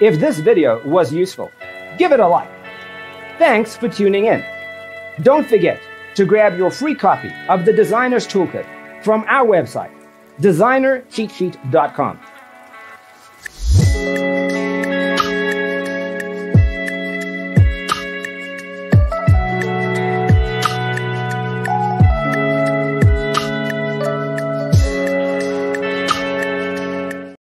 If this video was useful, give it a like. Thanks for tuning in. Don't forget to grab your free copy of the Designer's Toolkit from our website, designercheatsheet.com.